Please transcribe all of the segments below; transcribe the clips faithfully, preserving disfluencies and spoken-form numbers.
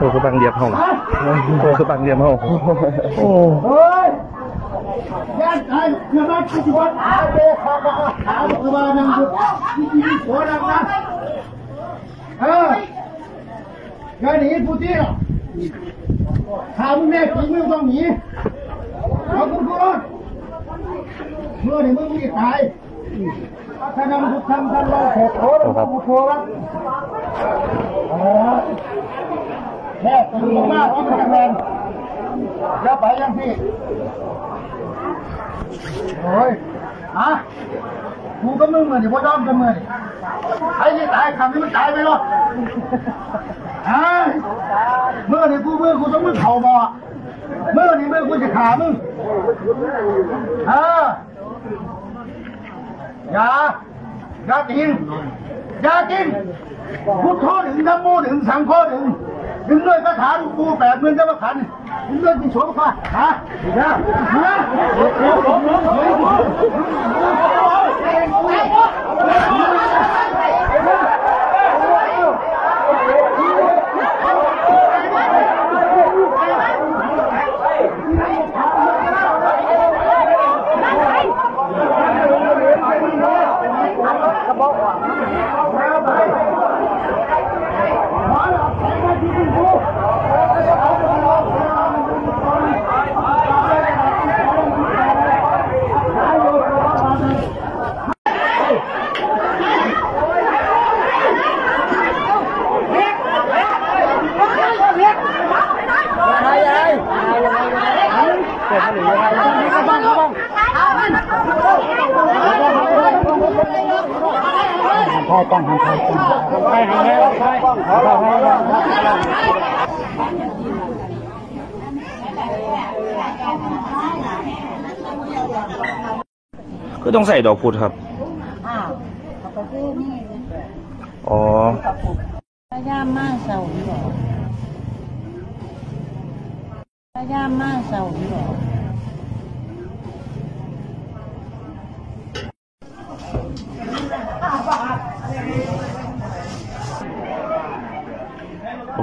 tôi có bằng điệp không? Tôi có bằng điệp không?โอ้ยฮะกูก็มึงเหมือนเดี๋ยวพอยังสิโอ้ยอ่ะมึงนี่กูมึงกูต้องมึงเผาบ่เมื่อนี่มึงกูจะขามึงอย่ากินอย่ากินพุทโธหนึ่งนะโมหนึ่งสังโฆหนึ่ง ก็ต้องใส่ดอกพุดครับอ๋อพอ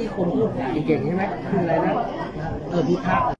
ี่คนพูดเก่งๆใช่ไหมคืออะไรนะเออพุทธะ